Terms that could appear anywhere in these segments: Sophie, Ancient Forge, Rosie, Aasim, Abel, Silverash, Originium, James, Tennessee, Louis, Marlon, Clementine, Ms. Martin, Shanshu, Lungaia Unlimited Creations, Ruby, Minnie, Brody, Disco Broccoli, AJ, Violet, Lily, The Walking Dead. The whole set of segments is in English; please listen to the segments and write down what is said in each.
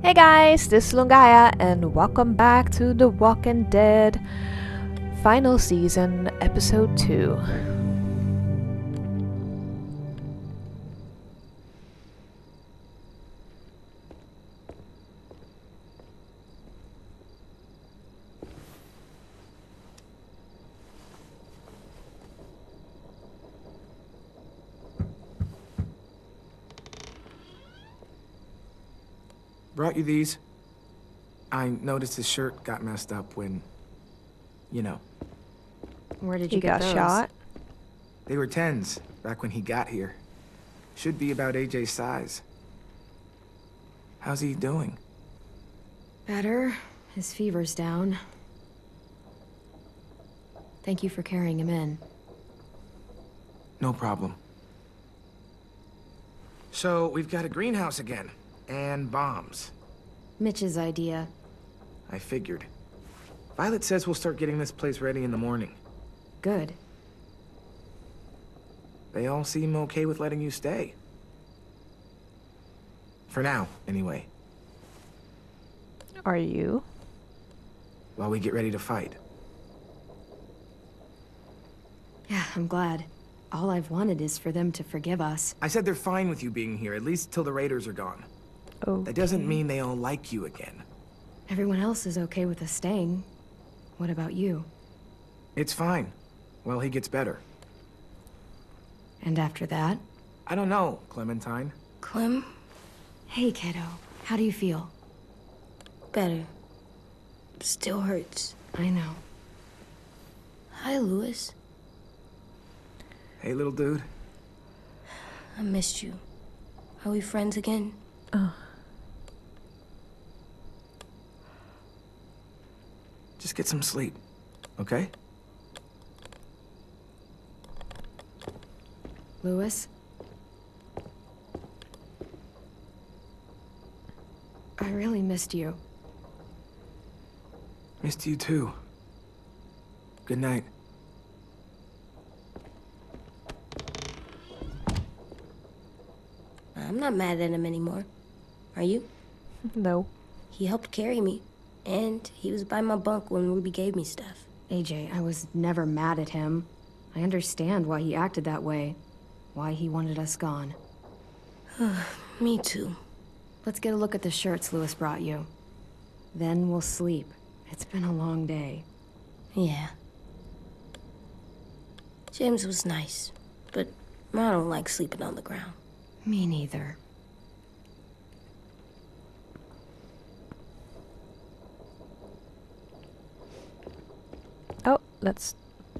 Hey guys, this is Lungaia and welcome back to The Walking Dead Final Season, Episode 2. Brought you these. I noticed his shirt got messed up when, you know. Where did you get those? Shot? They were 10s back when he got here. Should be about AJ's size. How's he doing? Better. His fever's down. Thank you for carrying him in. No problem. So we've got a greenhouse again. And bombs. Mitch's idea. I figured. Violet says we'll start getting this place ready in the morning. Good. They all seem okay with letting you stay. For now, anyway. Are you? While we get ready to fight. Yeah, I'm glad. All I've wanted is for them to forgive us. I said they're fine with you being here, at least till the raiders are gone. Okay. That doesn't mean they all like you again. Everyone else is okay with us staying. What about you? It's fine. Well, he gets better. And after that? I don't know, Clementine. Clem? Hey, kiddo. How do you feel? Better. Still hurts. I know. Hi, Louis. Hey, little dude. I missed you. Are we friends again? Oh. Just get some sleep, okay? Louis? I really missed you. Missed you too. Good night. I'm not mad at him anymore. Are you? No. He helped carry me, and he was by my bunk when Ruby gave me stuff. AJ, I was never mad at him. I understand why he acted that way, why he wanted us gone. Me too. Let's get a look at the shirts Louis brought you. Then we'll sleep. It's been a long day. Yeah. James was nice, but I don't like sleeping on the ground. Me neither. Oh, let's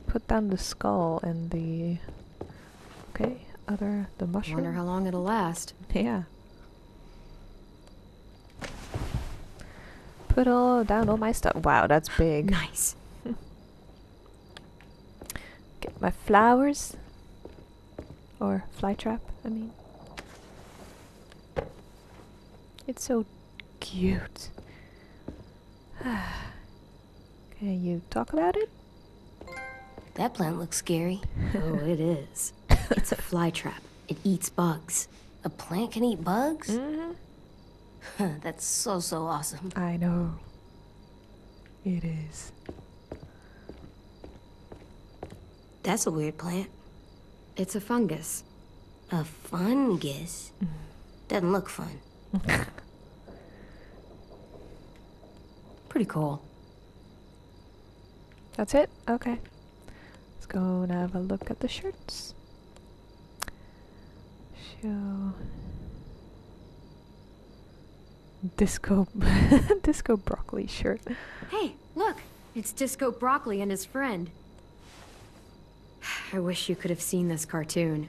put down the skull and the... Okay, the mushroom. Wonder how long it'll last. Yeah. Put all down all my stuff. Wow, that's big. Nice. Get my flowers. Or flytrap, I mean. It's so cute. Can you talk about it? That plant looks scary. Oh, it is. It's a fly trap. It eats bugs. A plant can eat bugs? Mm-hmm. That's so awesome. I know. It is. That's a weird plant. It's a fungus. A fungus? Doesn't look fun. Pretty cool. That's it? Okay. Let's go and have a look at the shirts. Show... Disco... Disco Broccoli shirt. Hey, look! It's Disco Broccoli and his friend. I wish you could have seen this cartoon.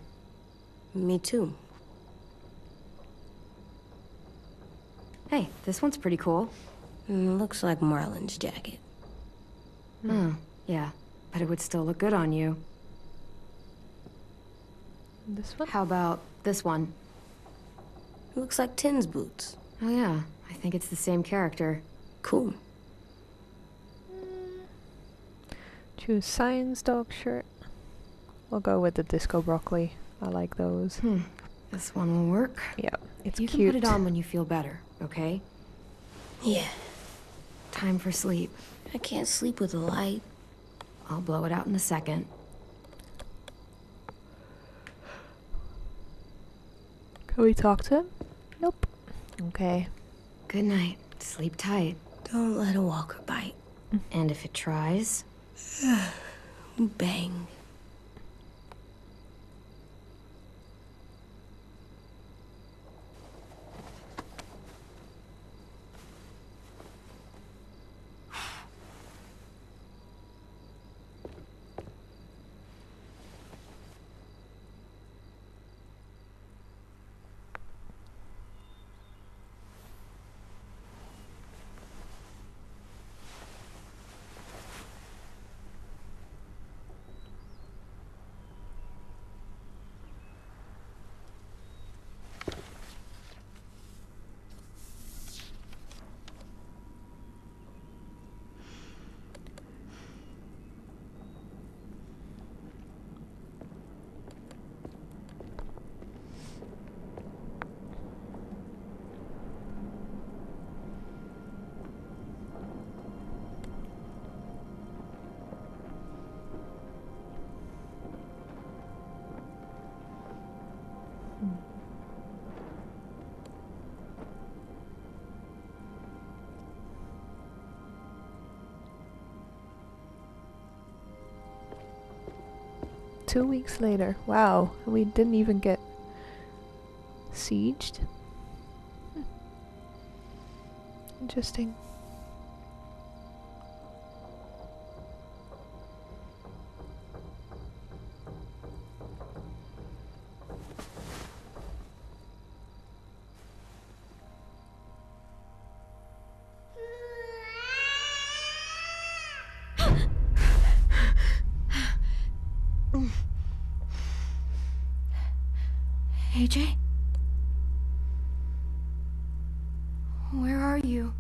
Me too. Hey, this one's pretty cool. Looks like Marlon's jacket. Yeah, but it would still look good on you. This one? How about this one? It looks like Tin's boots. Oh yeah, I think it's the same character. Cool. Choose Science Dog shirt. We'll go with the Disco Broccoli. I like those. This one will work. Yeah, it's cute. You can put it on when you feel better, okay? Yeah. Time for sleep. I can't sleep with a light. I'll blow it out in a second. Can we talk to him? Nope. Okay. Good night. Sleep tight. Don't let a walker bite. And if it tries... bang. Two weeks later. Wow, we didn't even get sieged. Interesting. AJ? Where are you?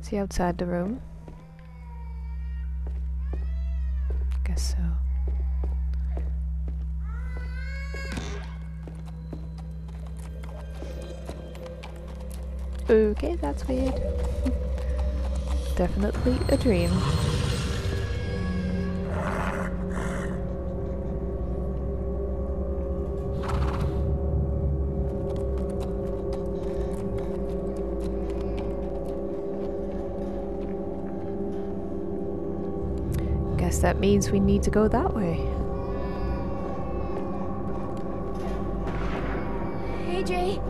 Is he outside the room? Guess so. Okay, that's weird. Definitely a dream. Guess that means we need to go that way. Hey, Jay.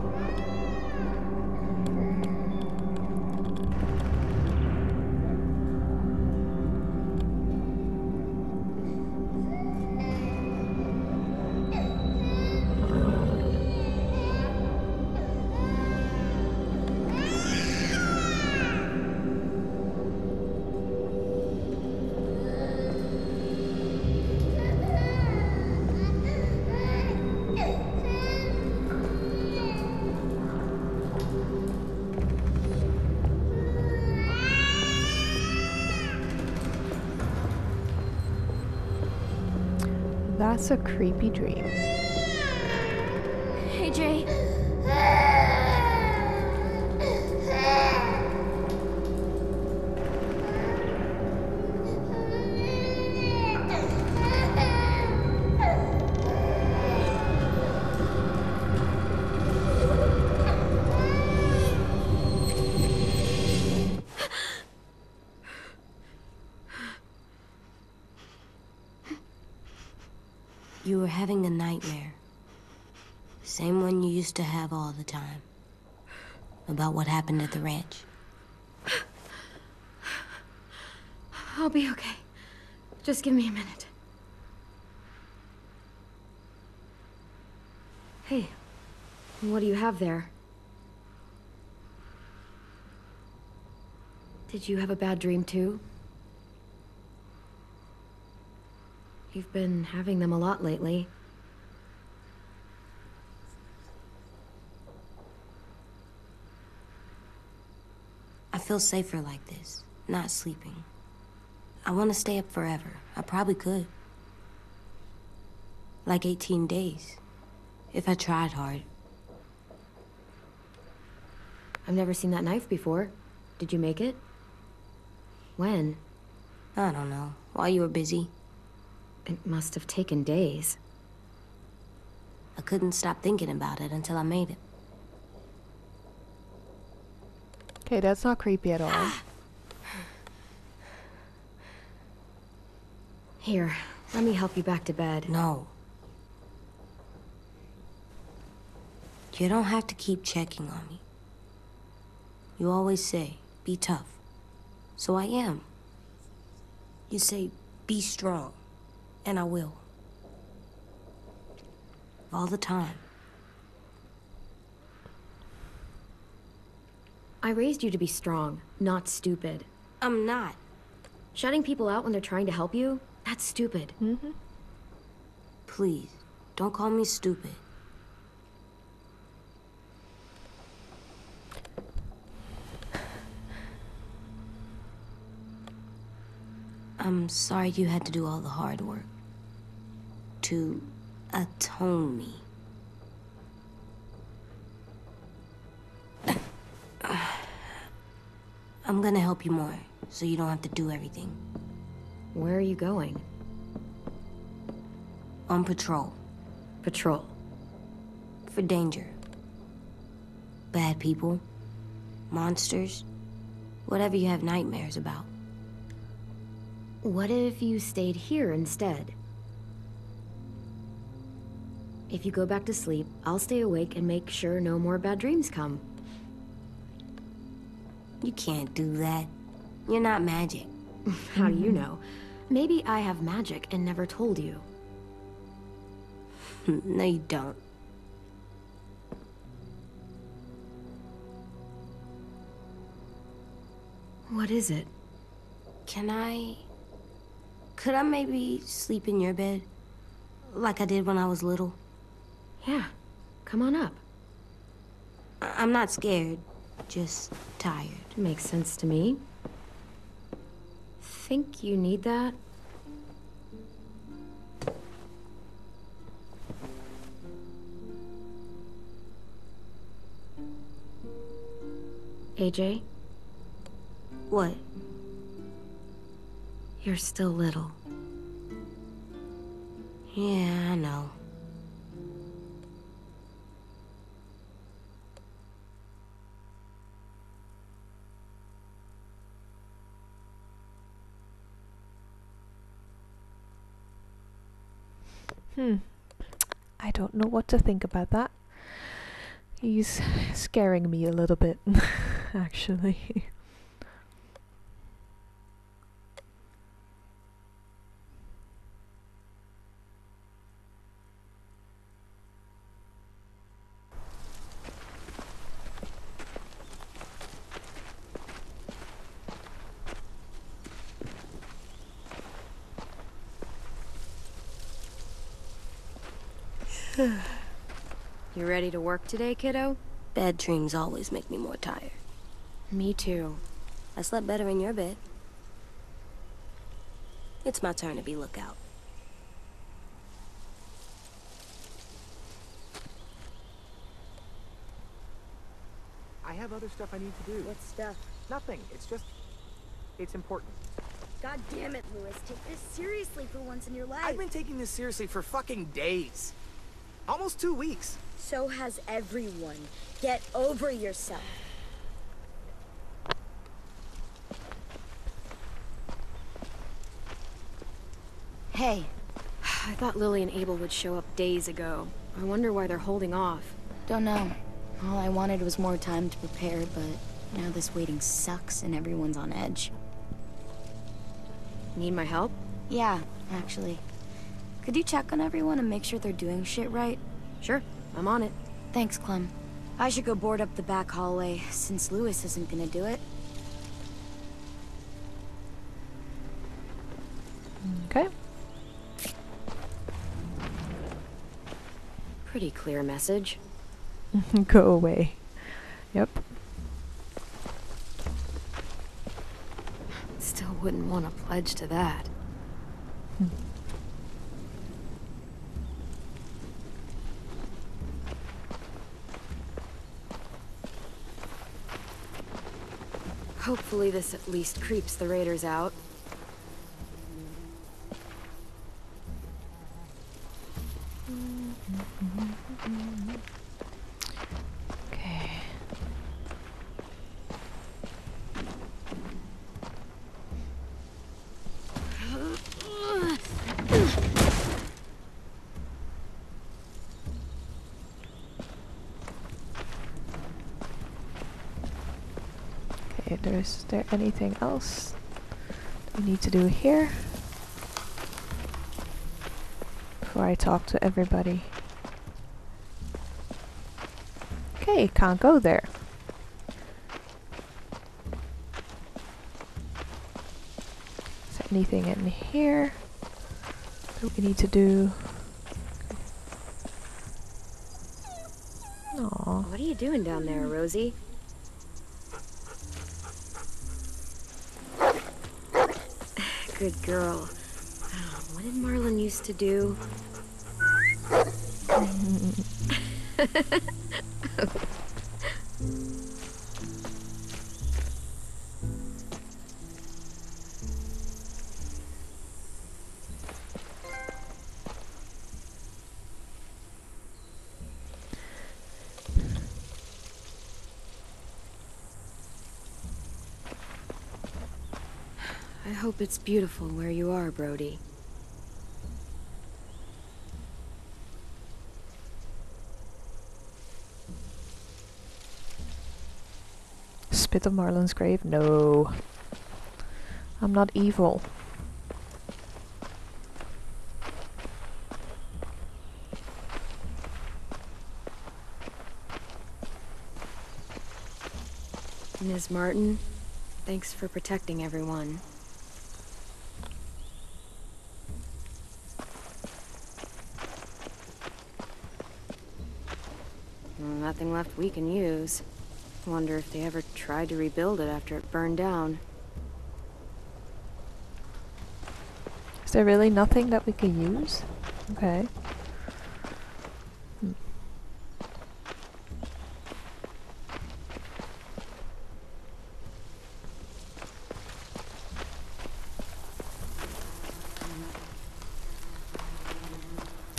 That's a creepy dream. Hey, Jay. You were having a nightmare. Same one you used to have all the time. About what happened at the ranch. I'll be okay. Just give me a minute. Hey, what do you have there? Did you have a bad dream too? You've been having them a lot lately. feel safer like this, not sleeping. I want to stay up forever. I probably could. Like 18 days, if I tried hard. I've never seen that knife before. Did you make it? When? I don't know. While you were busy. It must have taken days. I couldn't stop thinking about it until I made it. Okay, that's not creepy at all. Here, let me help you back to bed. No. You don't have to keep checking on me. You always say, be tough. So I am. You say, be strong. And I will. All the time. I raised you to be strong, not stupid. I'm not. Shutting people out when they're trying to help you? That's stupid. Mm-hmm. Please, don't call me stupid. I'm sorry you had to do all the hard work. To atone me. I'm gonna help you more, so you don't have to do everything. Where are you going? On patrol. Patrol? For danger. Bad people. Monsters. Whatever you have nightmares about. What if you stayed here instead? If you go back to sleep, I'll stay awake and make sure no more bad dreams come. You can't do that. You're not magic. How do you know? Maybe I have magic and never told you. No, you don't. What is it? Could I maybe sleep in your bed? Like I did when I was little? Yeah. Come on up. I'm not scared. Just tired. Makes sense to me. Think you need that? AJ? What? You're still little. Yeah, I know. I don't know what to think about that. He's scaring me a little bit, actually. You ready to work today, kiddo? Bad dreams always make me more tired. Me too. I slept better in your bed. It's my turn to be lookout. I have other stuff I need to do. What stuff? Nothing. It's just... it's important. God damn it, Louis. Take this seriously for once in your life. I've been taking this seriously for fucking days. Almost 2 weeks. So has everyone. Get over yourself. Hey. I thought Lily and Abel would show up days ago. I wonder why they're holding off. Don't know. All I wanted was more time to prepare, but now this waiting sucks and everyone's on edge. Need my help? Yeah, actually. Could you check on everyone and make sure they're doing shit right? Sure, I'm on it. Thanks, Clem. I should go board up the back hallway, since Louis isn't gonna do it. Okay. Pretty clear message. Go away. Yep. wouldn't want to pledge to that. Hopefully this at least creeps the raiders out. Okay. Okay, is there anything else we need to do here? Before I talk to everybody. Okay, can't go there. Is there anything in here that we need to do? Aww. What are you doing down there, Rosie? Good girl. What did Marlon used to do? I hope it's beautiful where you are, Brody. Spit on Marlon's grave? No. I'm not evil. Ms. Martin, thanks for protecting everyone. Nothing left we can use. Wonder if they ever tried to rebuild it after it burned down. Is there really nothing that we can use? Okay.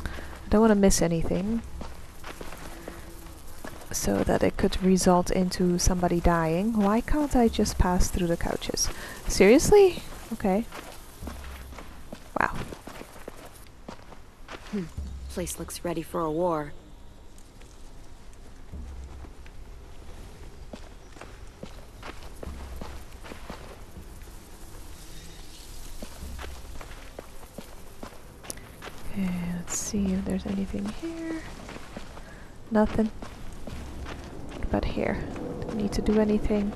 I don't want to miss anything. So that it could result into somebody dying. Why can't I just pass through the couches? Seriously? Okay. Wow. Place looks ready for a war. Okay, let's see if there's anything here. Nothing. But here, don't need to do anything.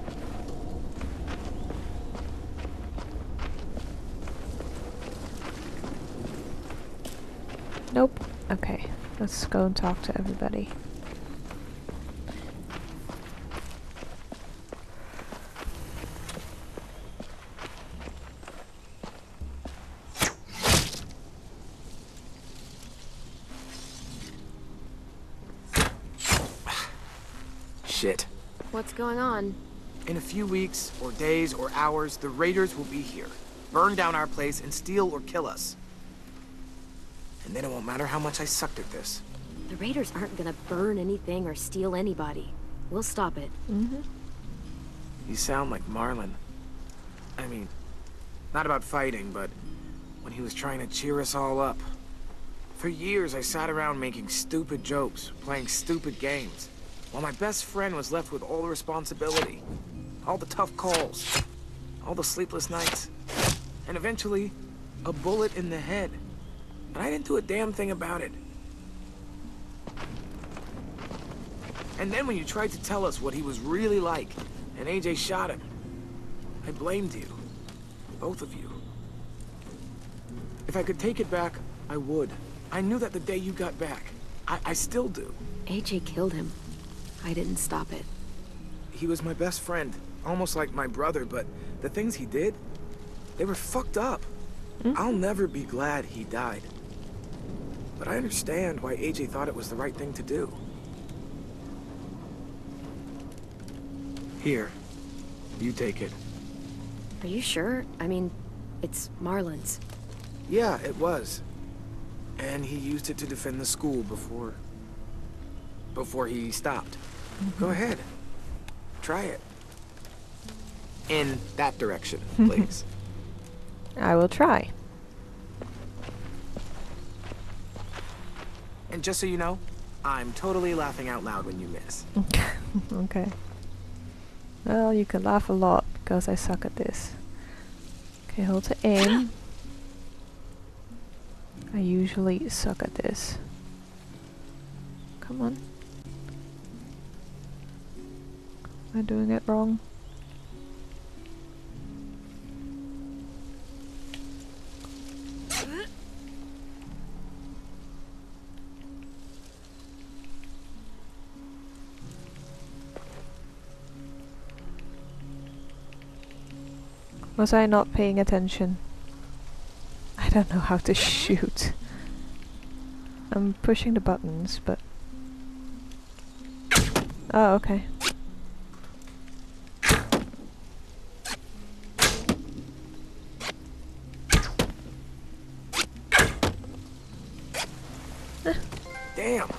Nope. Okay, let's go and talk to everybody. What's going on? In a few weeks, or days, or hours, the raiders will be here. Burn down our place and steal or kill us. And then it won't matter how much I sucked at this. The raiders aren't gonna burn anything or steal anybody. We'll stop it. Mm-hmm. You sound like Marlon. I mean, not about fighting, but when he was trying to cheer us all up. For years, I sat around making stupid jokes, playing stupid games. While my best friend was left with all the responsibility, all the tough calls, all the sleepless nights, and eventually, a bullet in the head. And I didn't do a damn thing about it. And then when you tried to tell us what he was really like, and AJ shot him, I blamed you. Both of you. If I could take it back, I would. I knew that the day you got back. I still do. AJ killed him. I didn't stop it. He was my best friend, almost like my brother, but the things he did, They were fucked up. Mm-hmm. I'll never be glad he died. But I understand why AJ thought it was the right thing to do. Here, you take it. Are you sure? I mean, it's Marlon's. Yeah, it was. And he used it to defend the school before he stopped. Mm-hmm. Go ahead. Try it. In that direction, please. I will try. And just so you know, I'm totally laughing out loud when you miss. Okay. Well, you can laugh a lot because I suck at this. Okay, hold to aim. I usually suck at this. Come on. Am I doing it wrong? Was I not paying attention? I don't know how to shoot. I'm pushing the buttons, but... Oh, okay. Damn!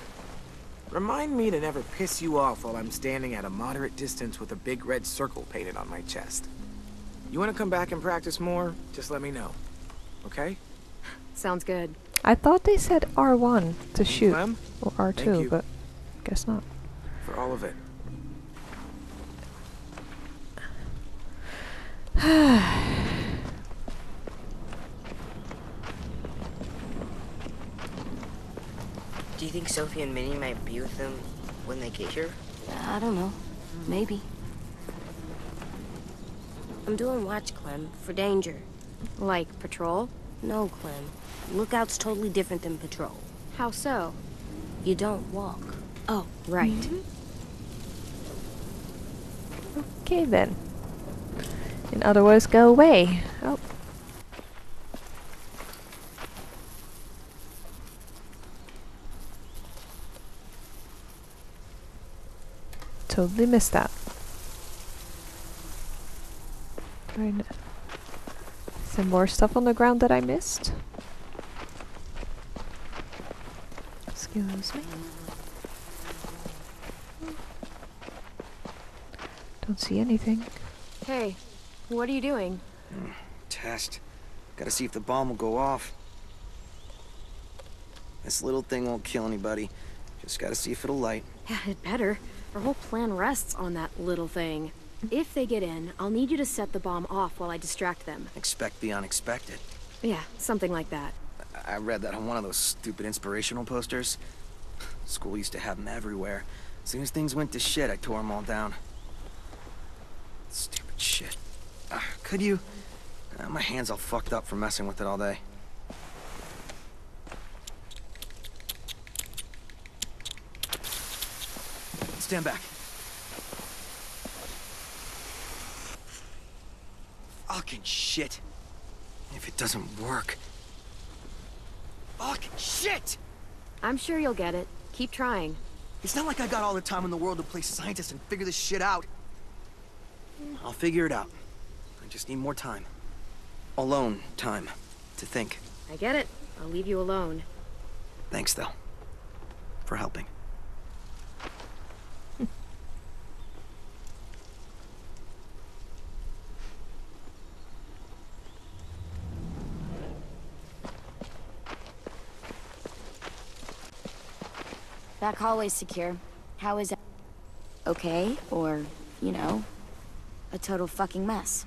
Remind me to never piss you off while I'm standing at a moderate distance with a big red circle painted on my chest. You want to come back and practice more? Just let me know. Okay? Sounds good. I thought they said R1 to shoot. Clem? Or R2, but guess not. For all of it. Do you think Sophie and Minnie might be with them when they get here? I don't know. Maybe. I'm doing watch, Clem, for danger. Like patrol? No, Clem. Lookout's totally different than patrol. How so? You don't walk. Oh, right. Mm-hmm. Okay, then. In other words, go away. Oh. Totally missed that. Some more stuff on the ground that I missed. Excuse me. Don't see anything. Hey, what are you doing? Test. Gotta see if the bomb will go off. This little thing won't kill anybody. Just gotta see if it'll light. Yeah, it better. Our whole plan rests on that little thing. If they get in, I'll need you to set the bomb off while I distract them. Expect the unexpected. Yeah, something like that. I read that on one of those stupid inspirational posters. School used to have them everywhere. As soon as things went to shit, I tore them all down. Stupid shit. Could you? My hands all fucked up from messing with it all day. Stand back. Fucking shit. If it doesn't work. Fucking shit! I'm sure you'll get it. Keep trying. It's not like I got all the time in the world to play scientist and figure this shit out. I'll figure it out. I just need more time. Alone time. To think. I get it. I'll leave you alone. Thanks, though. For helping. Back hallway's secure. How is that? Okay, or, you know, a total fucking mess.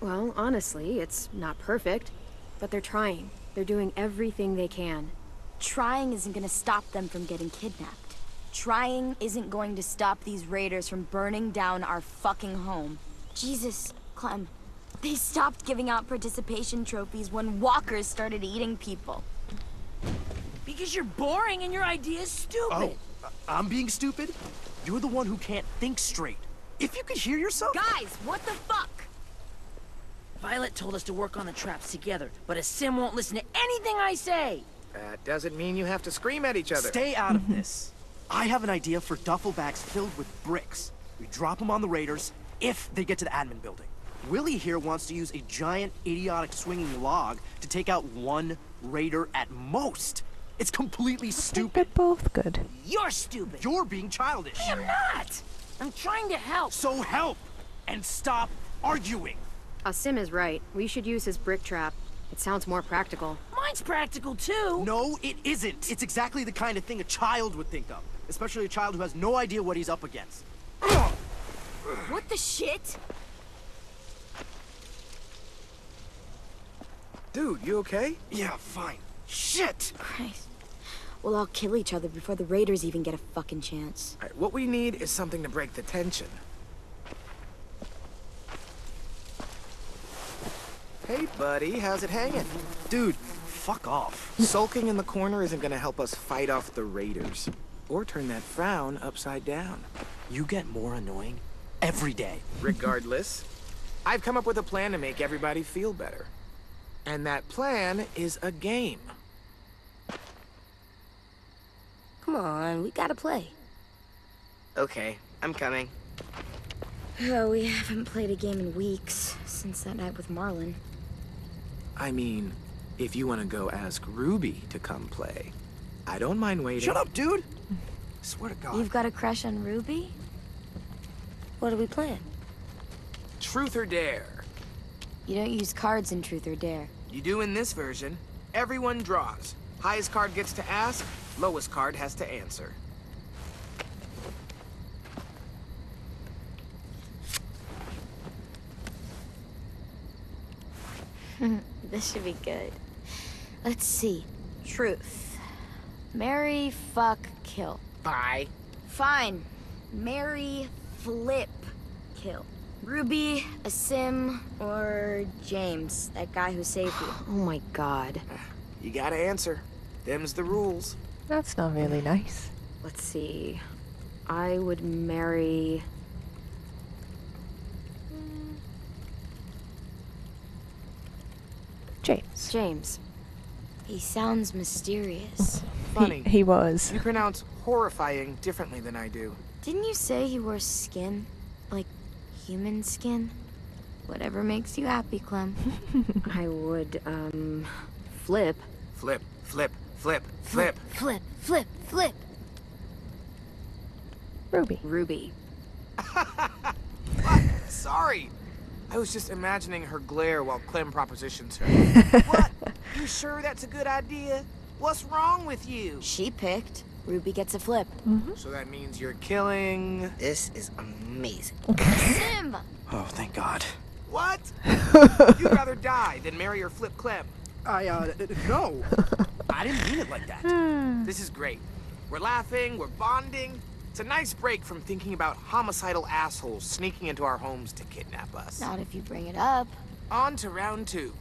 Well, honestly, it's not perfect, but they're trying. They're doing everything they can. Trying isn't gonna stop them from getting kidnapped. Trying isn't going to stop these raiders from burning down our fucking home. Jesus, Clem. They stopped giving out participation trophies when walkers started eating people. Because you're boring and your idea's stupid. Oh, I'm being stupid? You're the one who can't think straight. If you could hear yourself... Guys, what the fuck? Violet told us to work on the traps together, but Aasim won't listen to anything I say! That doesn't mean you have to scream at each other. Stay out of this. I have an idea for duffel bags filled with bricks. We drop them on the raiders if they get to the admin building. Willie here wants to use a giant, idiotic swinging log to take out one raider at most. It's completely stupid. They're both good. You're stupid. You're being childish. I am not. I'm trying to help. So help and stop arguing. Aasim is right. We should use his brick trap. It sounds more practical. Mine's practical too. No, it isn't. It's exactly the kind of thing a child would think of, especially a child who has no idea what he's up against. What the shit? Dude, you okay? Yeah, fine. Shit! Christ. We'll all kill each other before the raiders even get a fucking chance. All right, what we need is something to break the tension. Hey, buddy, how's it hanging? Dude, fuck off. Sulking in the corner isn't gonna help us fight off the raiders. Or turn that frown upside down. You get more annoying every day. Regardless, I've come up with a plan to make everybody feel better. And that plan is a game. Come on, we gotta play. Okay, I'm coming. Oh, we haven't played a game in weeks, since that night with Marlon. I mean, if you want to go ask Ruby to come play, I don't mind waiting. Shut up, dude! I swear to God. You've got a crush on Ruby? What are we playing? Truth or Dare. You don't use cards in Truth or Dare. You do in this version. Everyone draws. Highest card gets to ask, lowest card has to answer. This should be good. Let's see. Truth. Marry, fuck, kill. Bye. Fine. Marry, flip, kill. Ruby, Aasim, or James, that guy who saved you. Oh my God. You gotta answer. Them's the rules. That's not really nice. Let's see. I would marry... James. James. He sounds mysterious. Funny. He was. You pronounce horrifying differently than I do. Didn't you say he wore skin? Like, human skin? Whatever makes you happy, Clem. I would, flip. Flip, flip, flip, flip. Flip, flip, flip. Ruby. Ruby. What? Sorry. I was just imagining her glare while Clem propositions her. What? You sure that's a good idea? What's wrong with you? She picked. Ruby gets a flip. Mm-hmm. So that means you're killing... This is amazing. Sim! Oh, thank God. What? You'd rather die than marry or flip Clem. No. I didn't mean it like that. This is great. We're laughing, we're bonding. It's a nice break from thinking about homicidal assholes sneaking into our homes to kidnap us. Not if you bring it up. On to round two.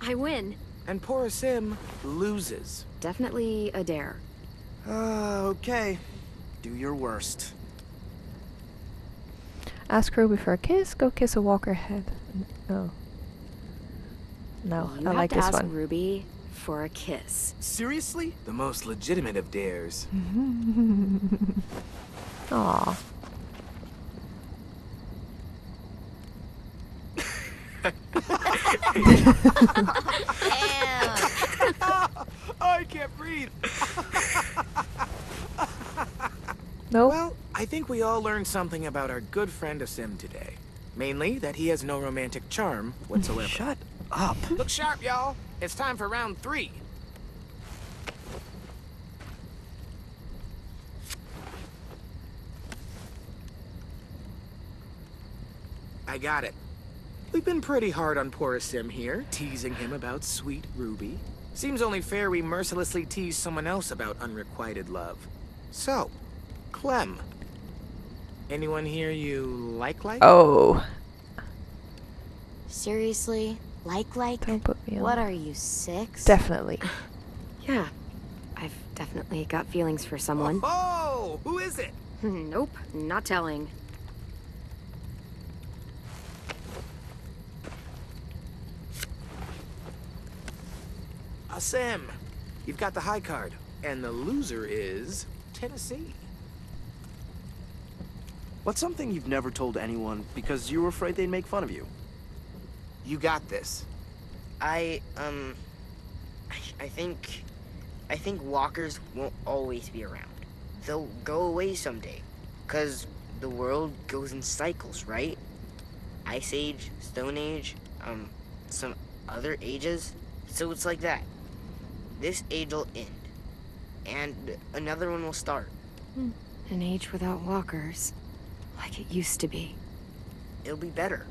I win. And poor Aasim loses. Definitely a dare. Okay. Do your worst. Ask Ruby for a kiss, go kiss a walker head. Oh. No, I like this one. You have to ask Ruby for a kiss. Seriously? The most legitimate of dares. Aww. I can't breathe. Nope. Well, I think we all learned something about our good friend Aasim today. Mainly that he has no romantic charm whatsoever. Shut up. Look sharp, y'all. It's time for round three. I got it. We've been pretty hard on poor Aasim here, teasing him about sweet Ruby. Seems only fair we mercilessly tease someone else about unrequited love. So, Clem. Anyone here you like? Oh. Seriously? Like? Don't put me on. What are you, 6? Definitely. Yeah. I've definitely got feelings for someone. Oh, who That's it. Nope, not telling. Aasim, you've got the high card, and the loser is Tennessee. What's something you've never told anyone because you were afraid they'd make fun of you? You got this. I think walkers won't always be around. They'll go away someday, 'cause the world goes in cycles, right? Ice Age, Stone Age, some other ages. So it's like that. This age will end, and another one will start. An age without walkers, like it used to be. It'll be better.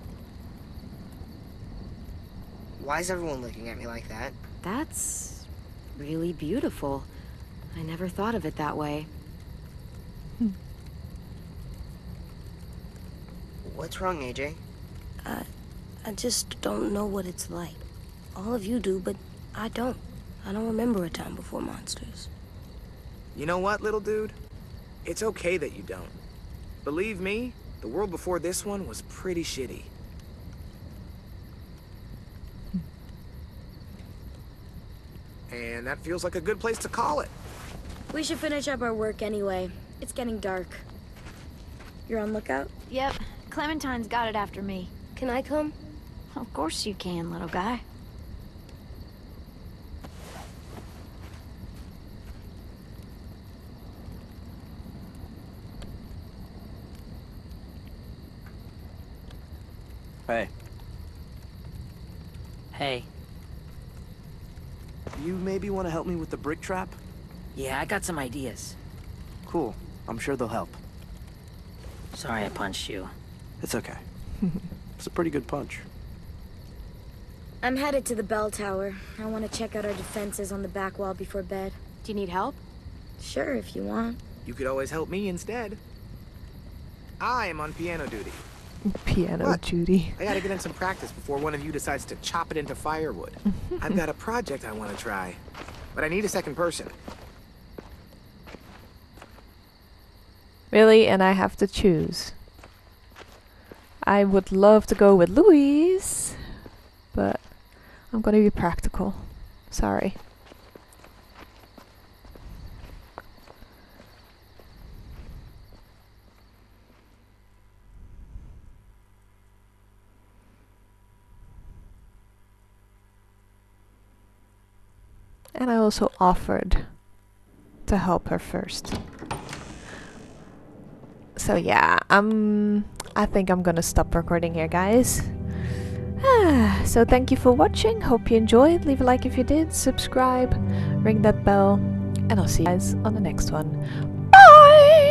Why is everyone looking at me like that? That's really beautiful. I never thought of it that way. What's wrong, AJ? I just don't know what it's like. All of you do, but I don't. I don't remember a time before monsters. You know what, little dude? It's okay that you don't. Believe me, the world before this one was pretty shitty. And that feels like a good place to call it. We should finish up our work anyway. It's getting dark. You're on lookout? Yep. Clementine's got it after me. Can I come? Of course you can, little guy. Hey. Hey. You maybe want to help me with the brick trap? Yeah, I got some ideas. Cool. I'm sure they'll help. Sorry I punched you. It's okay. It's a pretty good punch. I'm headed to the bell tower. I want to check out our defenses on the back wall before bed. Do you need help? Sure, if you want. You could always help me instead. I am on piano duty. Piano duty. I gotta get in some practice before one of you decides to chop it into firewood. I've got a project I want to try, but I need a second person. Really? And I have to choose. I would love to go with Louis, but I'm gonna be practical. Sorry. And I also offered to help her first. So yeah, I think I'm gonna stop recording here, guys. So thank you for watching. Hope you enjoyed. Leave a like if you did. Subscribe. Ring that bell. And I'll see you guys on the next one. Bye!